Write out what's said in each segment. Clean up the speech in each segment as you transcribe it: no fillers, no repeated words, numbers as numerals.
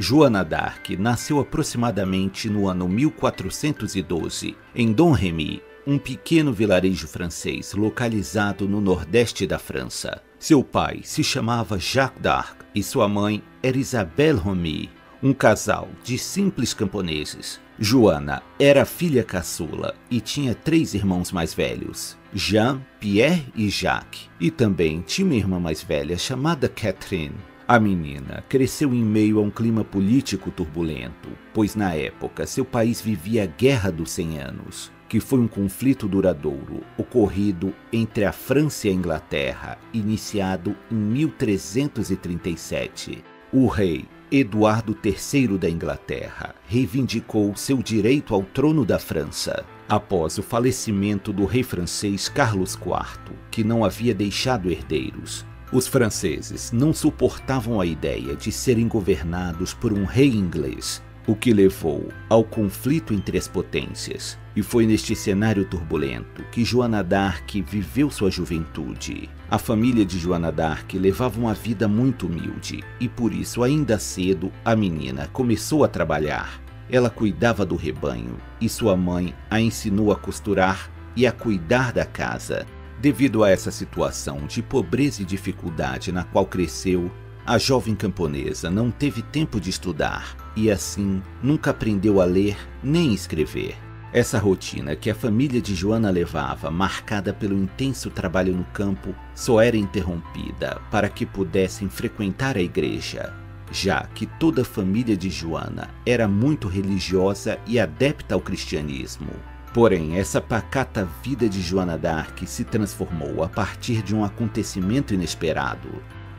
Joana d'Arc nasceu aproximadamente no ano 1412, em Domremy, um pequeno vilarejo francês localizado no nordeste da França. Seu pai se chamava Jacques d'Arc e sua mãe era Isabel Romée, um casal de simples camponeses. Joana era filha caçula e tinha 3 irmãos mais velhos, Jean, Pierre e Jacques, e também tinha uma irmã mais velha chamada Catherine. A menina cresceu em meio a um clima político turbulento, pois na época seu país vivia a Guerra dos 100 Anos, que foi um conflito duradouro ocorrido entre a França e a Inglaterra, iniciado em 1337. O rei Eduardo III da Inglaterra reivindicou seu direito ao trono da França, após o falecimento do rei francês Carlos IV, que não havia deixado herdeiros. Os franceses não suportavam a ideia de serem governados por um rei inglês, o que levou ao conflito entre as potências. E foi neste cenário turbulento que Joana d'Arc viveu sua juventude. A família de Joana d'Arc levava uma vida muito humilde e, por isso, ainda cedo, a menina começou a trabalhar. Ela cuidava do rebanho e sua mãe a ensinou a costurar e a cuidar da casa. Devido a essa situação de pobreza e dificuldade na qual cresceu, a jovem camponesa não teve tempo de estudar e, assim, nunca aprendeu a ler nem escrever. Essa rotina que a família de Joana levava, marcada pelo intenso trabalho no campo, só era interrompida para que pudessem frequentar a igreja, já que toda a família de Joana era muito religiosa e adepta ao cristianismo. Porém, essa pacata vida de Joana d'Arc se transformou a partir de um acontecimento inesperado.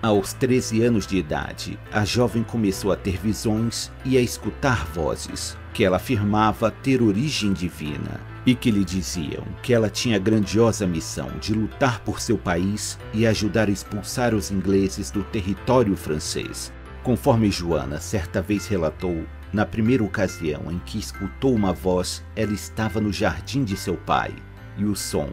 Aos 13 anos de idade, a jovem começou a ter visões e a escutar vozes, que ela afirmava ter origem divina, e que lhe diziam que ela tinha a grandiosa missão de lutar por seu país e ajudar a expulsar os ingleses do território francês. Conforme Joana certa vez relatou, na primeira ocasião em que escutou uma voz, ela estava no jardim de seu pai, e o som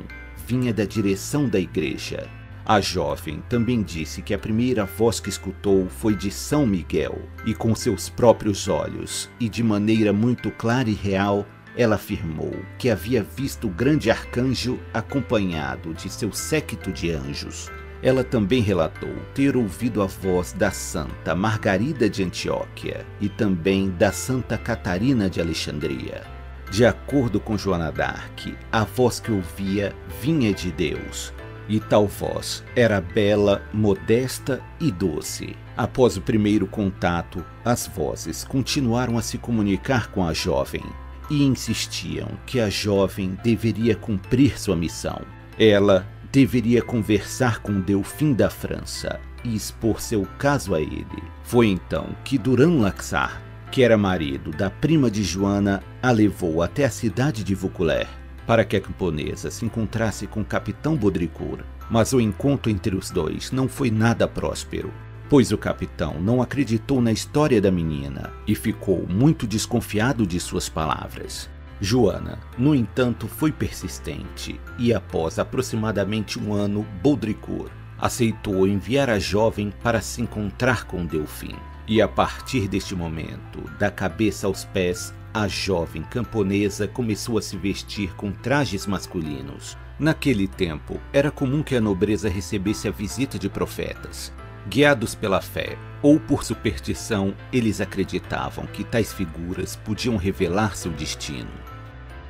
vinha da direção da igreja. A jovem também disse que a primeira voz que escutou foi de São Miguel, e com seus próprios olhos, e de maneira muito clara e real, ela afirmou que havia visto o grande arcanjo acompanhado de seu séquito de anjos. Ela também relatou ter ouvido a voz da Santa Margarida de Antioquia e também da Santa Catarina de Alexandria. De acordo com Joana d'Arc, a voz que ouvia vinha de Deus, e tal voz era bela, modesta e doce. Após o primeiro contato, as vozes continuaram a se comunicar com a jovem e insistiam que a jovem deveria cumprir sua missão. Ela deveria conversar com o Delfim da França e expor seu caso a ele. Foi então que Duran Laxart, que era marido da prima de Joana, a levou até a cidade de Vaucouleurs, para que a camponesa se encontrasse com o capitão Baudricourt. Mas o encontro entre os dois não foi nada próspero, pois o capitão não acreditou na história da menina e ficou muito desconfiado de suas palavras. Joana, no entanto, foi persistente e, após aproximadamente um ano, Baudricourt aceitou enviar a jovem para se encontrar com Delfim. E a partir deste momento, da cabeça aos pés, a jovem camponesa começou a se vestir com trajes masculinos. Naquele tempo, era comum que a nobreza recebesse a visita de profetas. Guiados pela fé ou por superstição, eles acreditavam que tais figuras podiam revelar seu destino.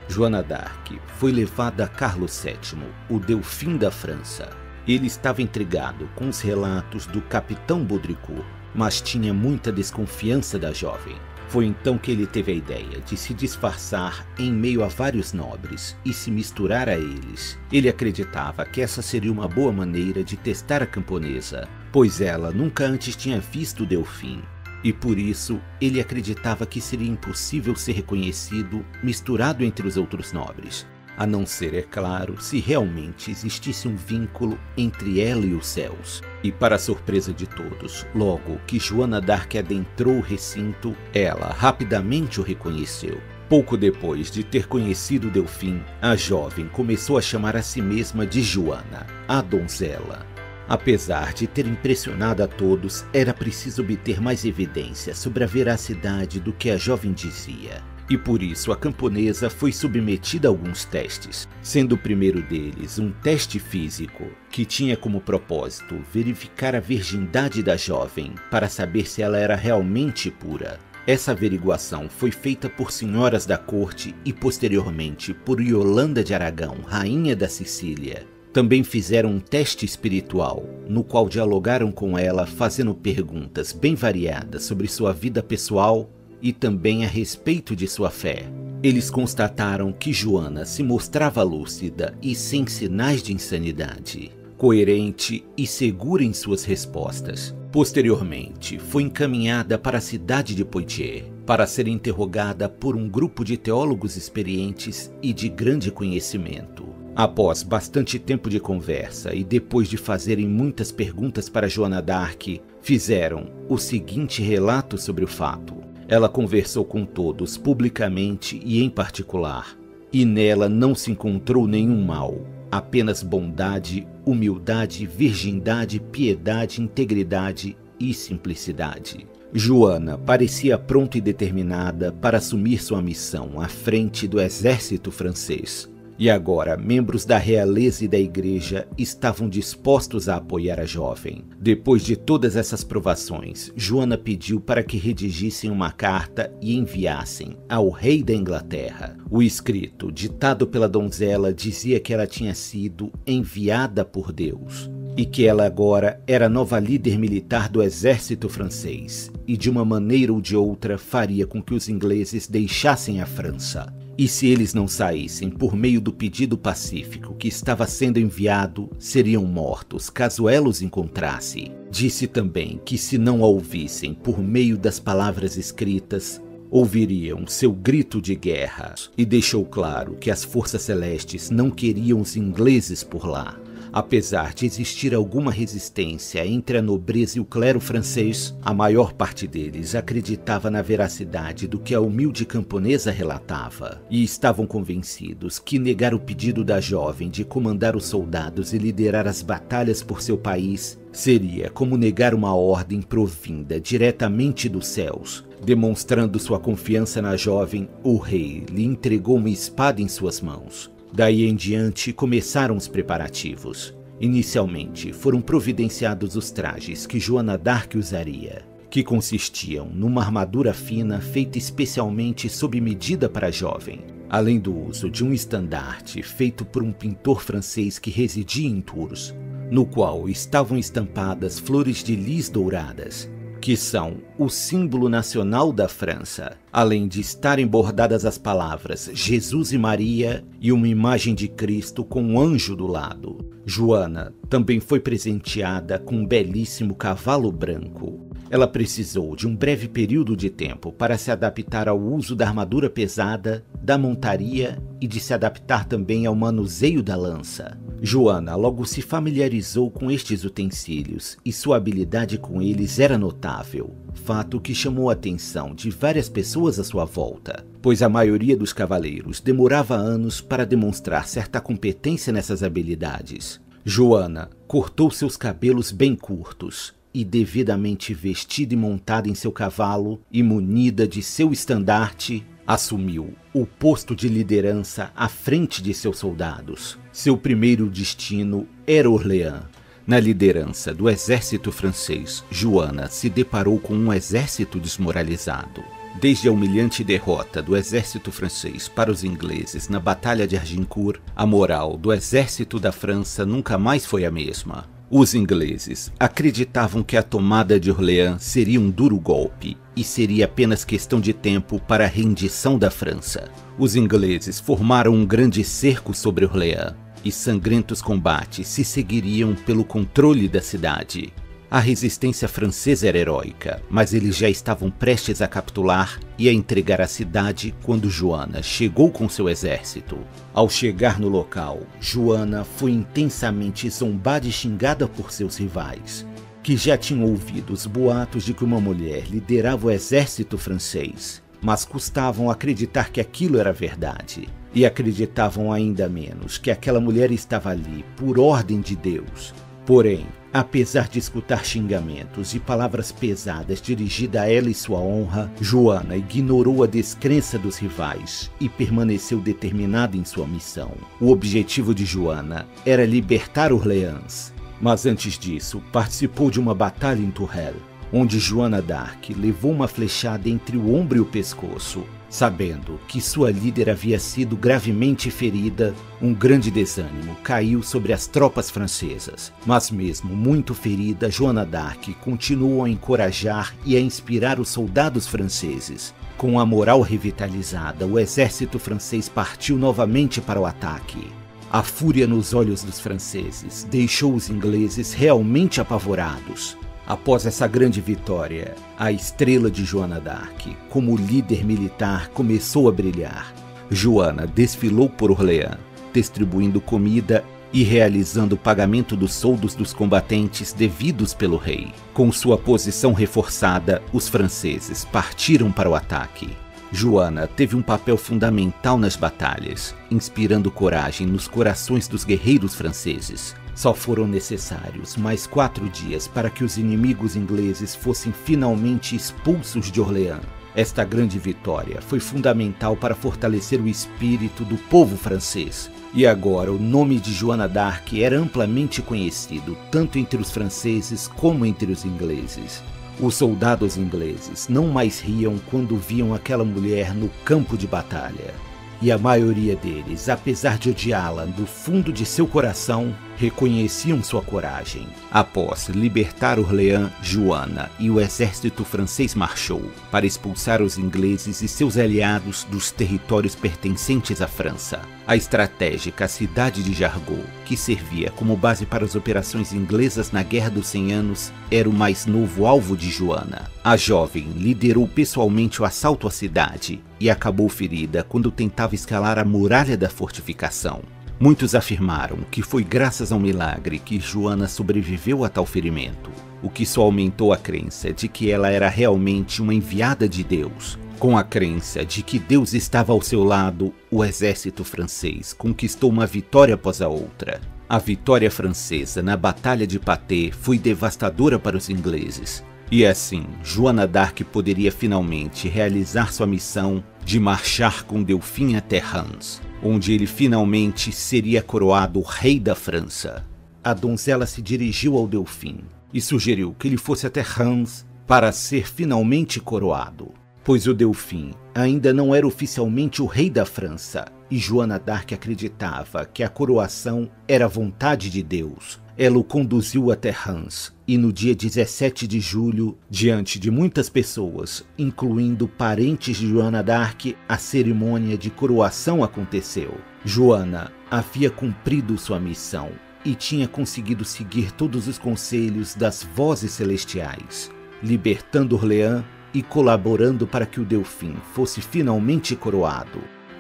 Joana d'Arc foi levada a Carlos VII, o Delfim da França. Ele estava intrigado com os relatos do capitão Baudricourt, mas tinha muita desconfiança da jovem. Foi então que ele teve a ideia de se disfarçar em meio a vários nobres e se misturar a eles. Ele acreditava que essa seria uma boa maneira de testar a camponesa, pois ela nunca antes tinha visto o Delfim, e por isso ele acreditava que seria impossível ser reconhecido misturado entre os outros nobres, a não ser, é claro, se realmente existisse um vínculo entre ela e os céus. E para a surpresa de todos, logo que Joana d'Arc adentrou o recinto, ela rapidamente o reconheceu. Pouco depois de ter conhecido Delfim, a jovem começou a chamar a si mesma de Joana, a donzela. Apesar de ter impressionado a todos, era preciso obter mais evidências sobre a veracidade do que a jovem dizia. E por isso a camponesa foi submetida a alguns testes, sendo o primeiro deles um teste físico, que tinha como propósito verificar a virgindade da jovem para saber se ela era realmente pura. Essa averiguação foi feita por senhoras da corte e posteriormente por Yolanda de Aragão, rainha da Sicília. Também fizeram um teste espiritual, no qual dialogaram com ela fazendo perguntas bem variadas sobre sua vida pessoal e também a respeito de sua fé. Eles constataram que Joana se mostrava lúcida e sem sinais de insanidade, coerente e segura em suas respostas. Posteriormente, foi encaminhada para a cidade de Poitiers, para ser interrogada por um grupo de teólogos experientes e de grande conhecimento. Após bastante tempo de conversa e depois de fazerem muitas perguntas para Joana d'Arc, fizeram o seguinte relato sobre o fato. Ela conversou com todos, publicamente e em particular, e nela não se encontrou nenhum mal, apenas bondade, humildade, virgindade, piedade, integridade e simplicidade. Joana parecia pronta e determinada para assumir sua missão à frente do exército francês. E agora, membros da realeza e da igreja estavam dispostos a apoiar a jovem. Depois de todas essas provações, Joana pediu para que redigissem uma carta e enviassem ao rei da Inglaterra. O escrito, ditado pela donzela, dizia que ela tinha sido enviada por Deus e que ela agora era nova líder militar do exército francês e de uma maneira ou de outra faria com que os ingleses deixassem a França. E se eles não saíssem por meio do pedido pacífico que estava sendo enviado, seriam mortos caso ela os encontrasse. Disse também que se não a ouvissem por meio das palavras escritas, ouviriam seu grito de guerra. E deixou claro que as forças celestes não queriam os ingleses por lá. Apesar de existir alguma resistência entre a nobreza e o clero francês, a maior parte deles acreditava na veracidade do que a humilde camponesa relatava, e estavam convencidos que negar o pedido da jovem de comandar os soldados e liderar as batalhas por seu país seria como negar uma ordem provinda diretamente dos céus. Demonstrando sua confiança na jovem, o rei lhe entregou uma espada em suas mãos. Daí em diante, começaram os preparativos. Inicialmente, foram providenciados os trajes que Joana d'Arc usaria, que consistiam numa armadura fina feita especialmente sob medida para a jovem, além do uso de um estandarte feito por um pintor francês que residia em Tours, no qual estavam estampadas flores de lis douradas, que são o símbolo nacional da França, além de estarem bordadas as palavras Jesus e Maria e uma imagem de Cristo com um anjo do lado. Joana também foi presenteada com um belíssimo cavalo branco. Ela precisou de um breve período de tempo para se adaptar ao uso da armadura pesada, da montaria e de se adaptar também ao manuseio da lança. Joana logo se familiarizou com estes utensílios e sua habilidade com eles era notável, fato que chamou a atenção de várias pessoas à sua volta, pois a maioria dos cavaleiros demorava anos para demonstrar certa competência nessas habilidades. Joana cortou seus cabelos bem curtos, e devidamente vestida e montada em seu cavalo e munida de seu estandarte, assumiu o posto de liderança à frente de seus soldados. Seu primeiro destino era Orléans. Na liderança do exército francês, Joana se deparou com um exército desmoralizado. Desde a humilhante derrota do exército francês para os ingleses na Batalha de Agincourt, a moral do exército da França nunca mais foi a mesma. Os ingleses acreditavam que a tomada de Orléans seria um duro golpe e seria apenas questão de tempo para a rendição da França. Os ingleses formaram um grande cerco sobre Orléans e sangrentos combates se seguiriam pelo controle da cidade. A resistência francesa era heróica, mas eles já estavam prestes a capitular e a entregar a cidade quando Joana chegou com seu exército. Ao chegar no local, Joana foi intensamente zombada e xingada por seus rivais, que já tinham ouvido os boatos de que uma mulher liderava o exército francês, mas custavam acreditar que aquilo era verdade. E acreditavam ainda menos que aquela mulher estava ali por ordem de Deus. Porém, Apesar de escutar xingamentos e palavras pesadas dirigidas a ela e sua honra, Joana ignorou a descrença dos rivais e permaneceu determinada em sua missão. O objetivo de Joana era libertar Orléans, mas antes disso participou de uma batalha em Tourelles, onde Joana d'Arc levou uma flechada entre o ombro e o pescoço. Sabendo que sua líder havia sido gravemente ferida, um grande desânimo caiu sobre as tropas francesas. Mas mesmo muito ferida, Joana d'Arc continuou a encorajar e a inspirar os soldados franceses. Com a moral revitalizada, o exército francês partiu novamente para o ataque. A fúria nos olhos dos franceses deixou os ingleses realmente apavorados. Após essa grande vitória, a estrela de Joana d'Arc, como líder militar, começou a brilhar. Joana desfilou por Orléans, distribuindo comida e realizando o pagamento dos soldos dos combatentes devidos pelo rei. Com sua posição reforçada, os franceses partiram para o ataque. Joana teve um papel fundamental nas batalhas, inspirando coragem nos corações dos guerreiros franceses. Só foram necessários mais 4 dias para que os inimigos ingleses fossem finalmente expulsos de Orléans. Esta grande vitória foi fundamental para fortalecer o espírito do povo francês. E agora o nome de Joana d'Arc era amplamente conhecido tanto entre os franceses como entre os ingleses. Os soldados ingleses não mais riam quando viam aquela mulher no campo de batalha. E a maioria deles, apesar de odiá-la do fundo de seu coração, reconheciam sua coragem. Após libertar Orléans, Joana e o exército francês marchou para expulsar os ingleses e seus aliados dos territórios pertencentes à França. A estratégica cidade de Jargou, que servia como base para as operações inglesas na Guerra dos 100 Anos, era o mais novo alvo de Joana. A jovem liderou pessoalmente o assalto à cidade e acabou ferida quando tentava escalar a muralha da fortificação. Muitos afirmaram que foi graças a um milagre que Joana sobreviveu a tal ferimento, o que só aumentou a crença de que ela era realmente uma enviada de Deus. Com a crença de que Deus estava ao seu lado, o exército francês conquistou uma vitória após a outra. A vitória francesa na Batalha de Patay foi devastadora para os ingleses. E assim, Joana d'Arc poderia finalmente realizar sua missão de marchar com Delfim até Reims, onde ele finalmente seria coroado rei da França. A donzela se dirigiu ao Delfim e sugeriu que ele fosse até Reims para ser finalmente coroado, pois o Delfim ainda não era oficialmente o rei da França e Joana d'Arc acreditava que a coroação era vontade de Deus. Ela o conduziu até Reims e no dia 17 de julho, diante de muitas pessoas, incluindo parentes de Joana d'Arc, a cerimônia de coroação aconteceu. Joana havia cumprido sua missão e tinha conseguido seguir todos os conselhos das vozes celestiais, libertando Orléans e colaborando para que o Delfim fosse finalmente coroado.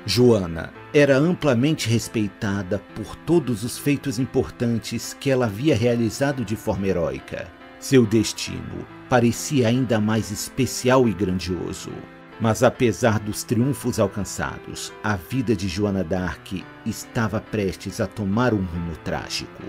Joana era amplamente respeitada por todos os feitos importantes que ela havia realizado de forma heróica. Seu destino parecia ainda mais especial e grandioso. Mas apesar dos triunfos alcançados, a vida de Joana d'Arc estava prestes a tomar um rumo trágico.